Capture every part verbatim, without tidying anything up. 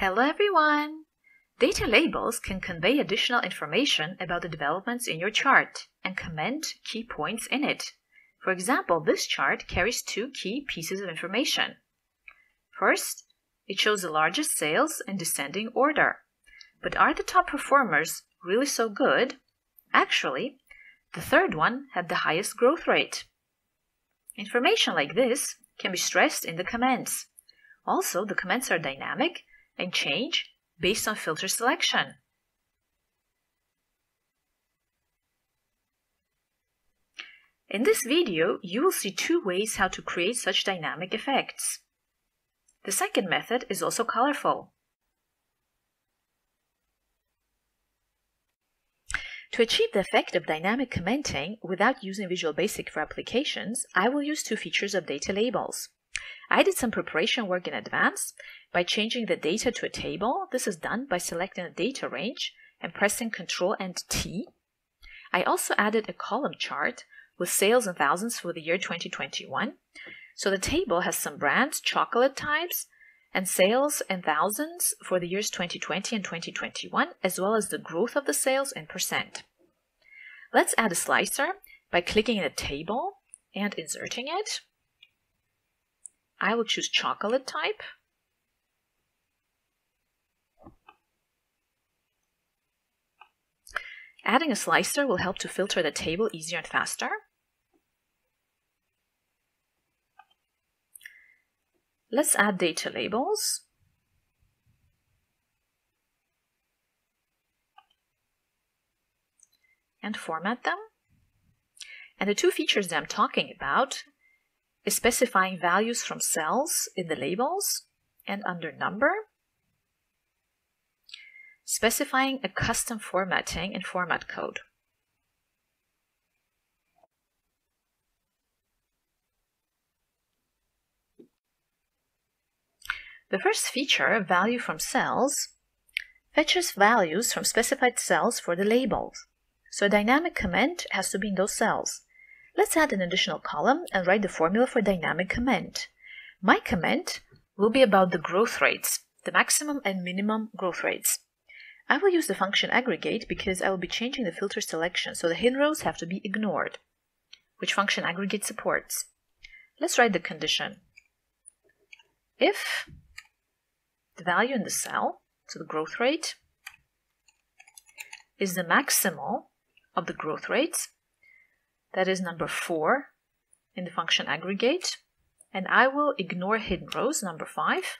Hello everyone! Data labels can convey additional information about the developments in your chart and comment key points in it. For example, this chart carries two key pieces of information. First, it shows the largest sales in descending order. But are the top performers really so good? Actually, the third one had the highest growth rate. Information like this can be stressed in the comments. Also, the comments are dynamic and change based on filter selection. In this video, you will see two ways how to create such dynamic effects. The second method is also colorful. To achieve the effect of dynamic commenting without using Visual Basic for Applications, I will use two features of data labels. I did some preparation work in advance by changing the data to a table. This is done by selecting a data range and pressing Ctrl and T. I also added a column chart with sales in thousands for the year twenty twenty-one. So the table has some brands, chocolate types, and sales in thousands for the years twenty twenty and twenty twenty-one, as well as the growth of the sales in percent. Let's add a slicer by clicking the table and inserting it. I will choose chocolate type. Adding a slicer will help to filter the table easier and faster. Let's add data labels. And format them. And the two features that I'm talking about is specifying values from cells in the labels and under number. Specifying a custom formatting in format code. The first feature, value from cells, fetches values from specified cells for the labels, so a dynamic comment has to be in those cells. Let's add an additional column and write the formula for dynamic comment. My comment will be about the growth rates, the maximum and minimum growth rates. I will use the function aggregate because I will be changing the filter selection, so the hidden rows have to be ignored, which function aggregate supports. Let's write the condition. If the value in the cell, so the growth rate, is the maximal of the growth rates, that is number four in the function aggregate, and I will ignore hidden rows, number five.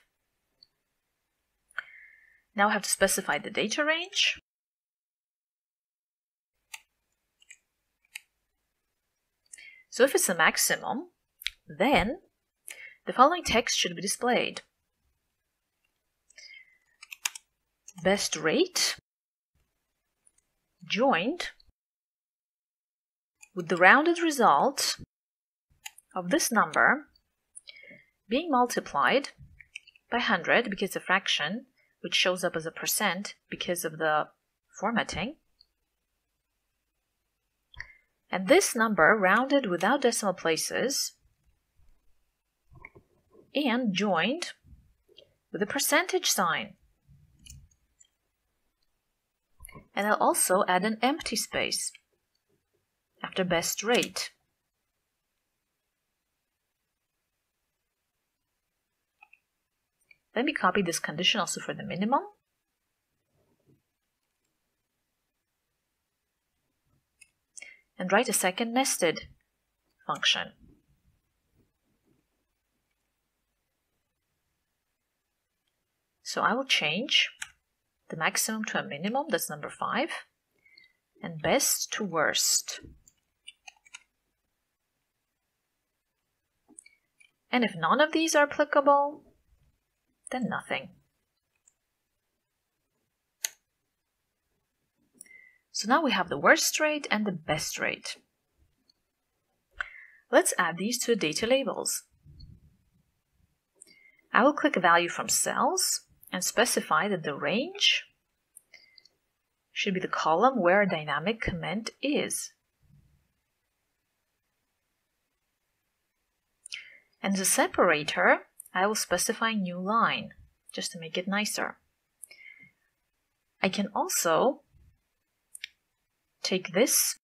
Now I have to specify the data range. So if it's a maximum, then the following text should be displayed. Best rate joined with the rounded result of this number being multiplied by one hundred because it's a fraction, which shows up as a percent because of the formatting. And this number rounded without decimal places and joined with a percentage sign. And I'll also add an empty space after best rate. Let me copy this condition also for the minimum. And write a second nested function. So I will change the maximum to a minimum, that's number five, and best to worst. And if none of these are applicable, then nothing. So now we have the worst rate and the best rate. Let's add these to data labels. I will click value from cells and specify that the range should be the column where a dynamic comment is. And the separator, I will specify new line just to make it nicer. I can also take this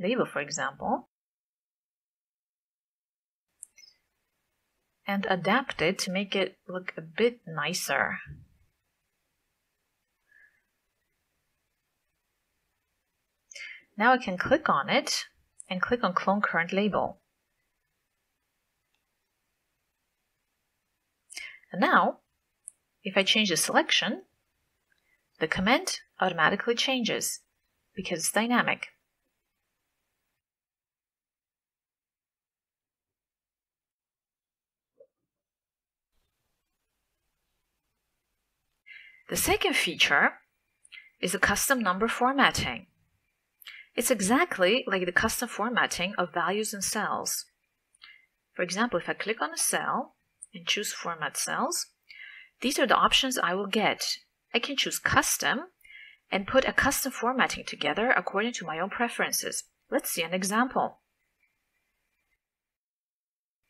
label, for example, and adapt it to make it look a bit nicer. Now I can click on it and click on Clone Current Label. And now, if I change the selection, the comment automatically changes because it's dynamic. The second feature is the custom number formatting. It's exactly like the custom formatting of values in cells. For example, if I click on a cell and choose Format Cells, these are the options I will get. I can choose Custom and put a custom formatting together according to my own preferences. Let's see an example.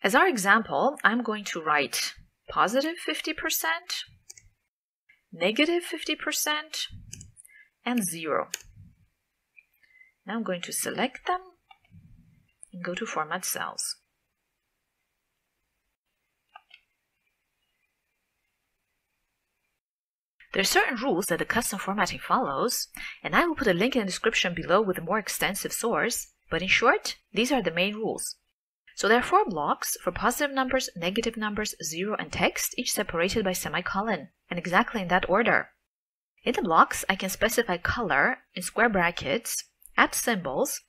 As our example, I'm going to write positive fifty percent, negative fifty percent, and zero. Now I'm going to select them and go to Format Cells. There are certain rules that the custom formatting follows, and I will put a link in the description below with a more extensive source, but in short, these are the main rules. So there are four blocks for positive numbers, negative numbers, zero, and text, each separated by semicolon, and exactly in that order. In the blocks, I can specify color in square brackets, add symbols,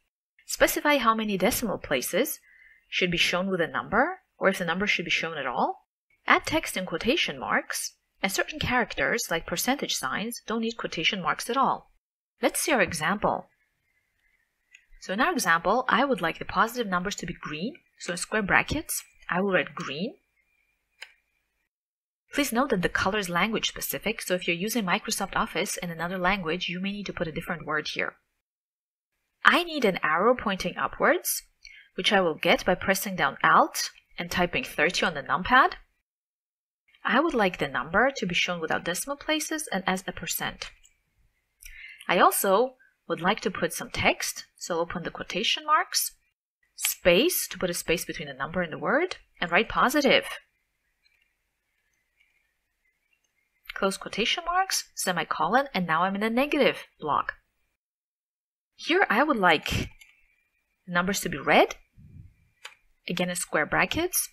specify how many decimal places should be shown with a number, or if the number should be shown at all, add text in quotation marks, and certain characters, like percentage signs, don't need quotation marks at all. Let's see our example. So in our example, I would like the positive numbers to be green, so in square brackets, I will write green. Please note that the color is language specific, so if you're using Microsoft Office in another language, you may need to put a different word here. I need an arrow pointing upwards, which I will get by pressing down Alt and typing thirty on the numpad. I would like the number to be shown without decimal places and as a percent. I also would like to put some text, so open the quotation marks, space to put a space between the number and the word, and write positive. Close quotation marks, semicolon, and now I'm in the negative block. Here I would like numbers to be red, again in square brackets.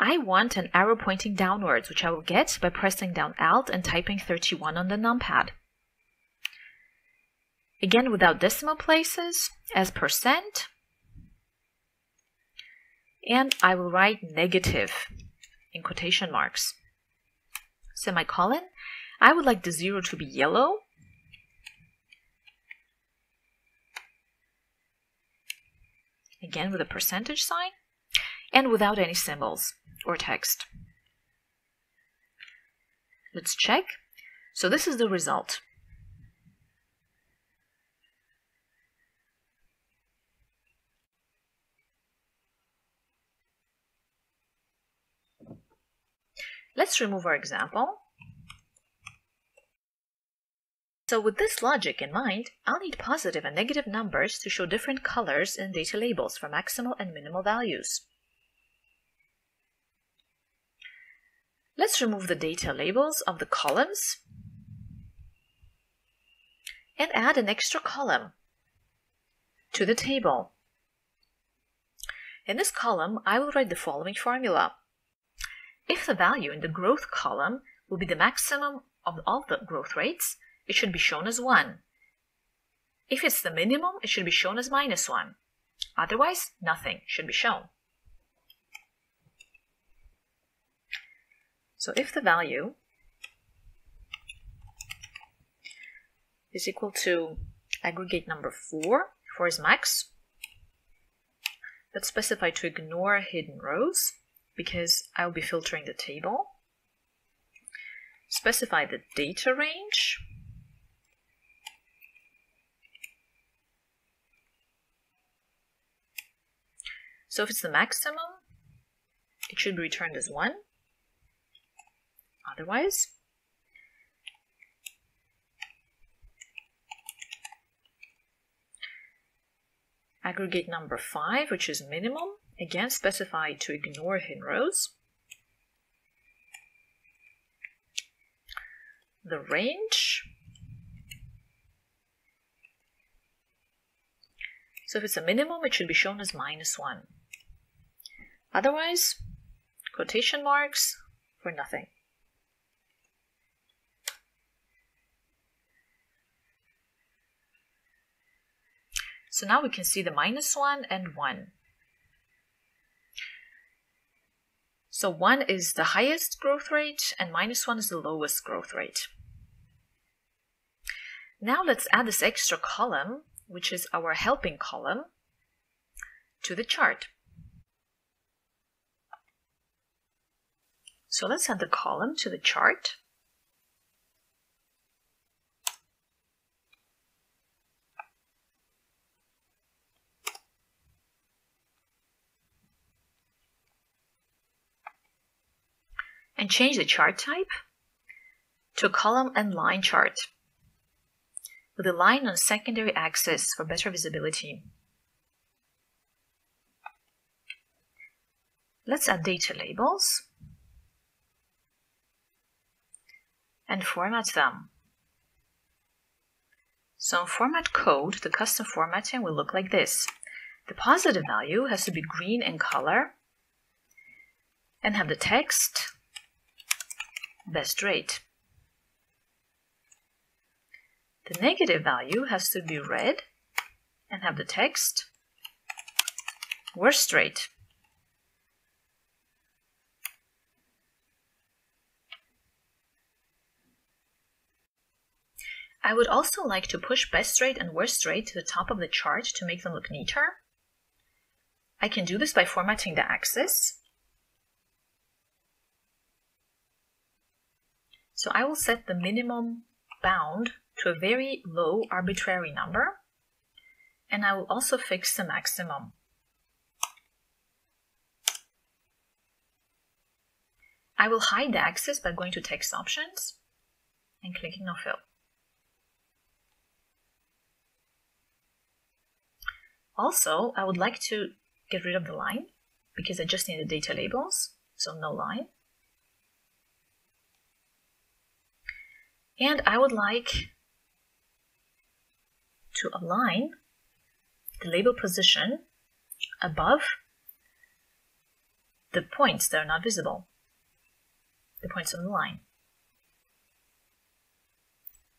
I want an arrow pointing downwards, which I will get by pressing down Alt and typing thirty-one on the numpad. Again, without decimal places, as percent, and I will write negative in quotation marks. Semicolon, I would like the zero to be yellow, again with a percentage sign, and without any symbols or text. Let's check. So this is the result. Let's remove our example. So with this logic in mind, I'll need positive and negative numbers to show different colors in data labels for maximal and minimal values. Let's remove the data labels of the columns and add an extra column to the table. In this column, I will write the following formula. If the value in the growth column will be the maximum of all the growth rates, it should be shown as one. If it's the minimum, it should be shown as minus one. Otherwise, nothing should be shown. So if the value is equal to aggregate number four, four is max, let's specify to ignore hidden rows because I'll be filtering the table. Specify the data range. So if it's the maximum, it should be returned as one. Otherwise, aggregate number five, which is minimum. Again, specify to ignore hidden rows. The range. So if it's a minimum, it should be shown as minus one. Otherwise, quotation marks for nothing. So now we can see the minus one and one. So one is the highest growth rate and minus one is the lowest growth rate. Now let's add this extra column, which is our helping column, to the chart. So let's add the column to the chart. And change the chart type to a column and line chart with a line on secondary axis for better visibility. Let's add data labels and format them. So in format code, the custom formatting will look like this. The positive value has to be green in color and have the text best rate. The negative value has to be red and have the text worst rate. I would also like to push best rate and worst rate to the top of the chart to make them look neater. I can do this by formatting the axis. So I will set the minimum bound to a very low arbitrary number, and I will also fix the maximum. I will hide the axis by going to text options and clicking on fill. Also, I would like to get rid of the line because I just need the data labels, so no line. And I would like to align the label position above the points that are not visible, the points on the line.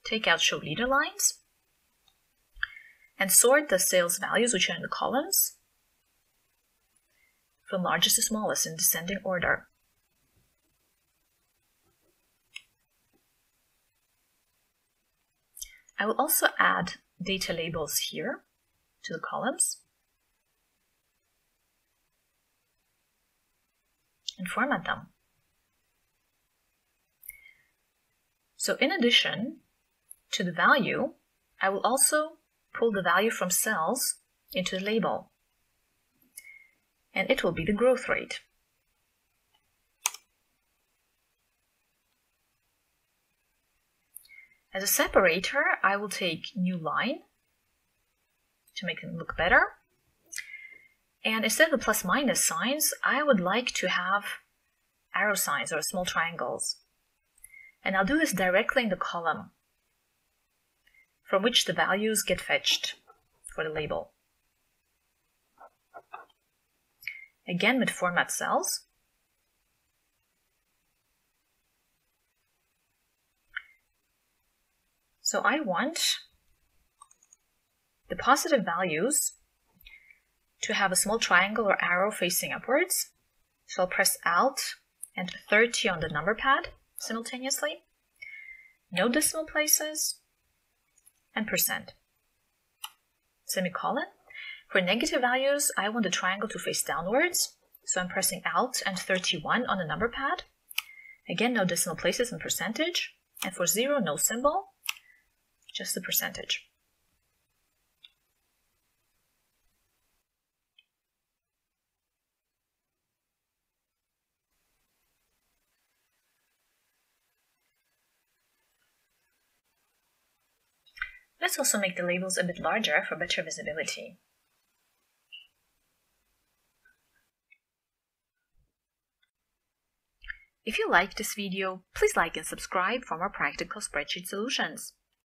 Take out show leader lines and sort the sales values, which are in the columns, from largest to smallest in descending order. I will also add data labels here to the columns and format them. So in addition to the value, I will also pull the value from cells into the label, and it will be the growth rate. As a separator, I will take new line to make them look better. And instead of the plus minus signs, I would like to have arrow signs or small triangles. And I'll do this directly in the column from which the values get fetched for the label. Again, with format cells. So I want the positive values to have a small triangle or arrow facing upwards. So I'll press Alt and thirty on the number pad simultaneously. No decimal places and percent. Semicolon. For negative values, I want the triangle to face downwards. So I'm pressing Alt and thirty-one on the number pad. Again, no decimal places and percentage. And for zero, no symbol. Just the percentage. Let's also make the labels a bit larger for better visibility. If you like this video, please like and subscribe for more practical spreadsheet solutions.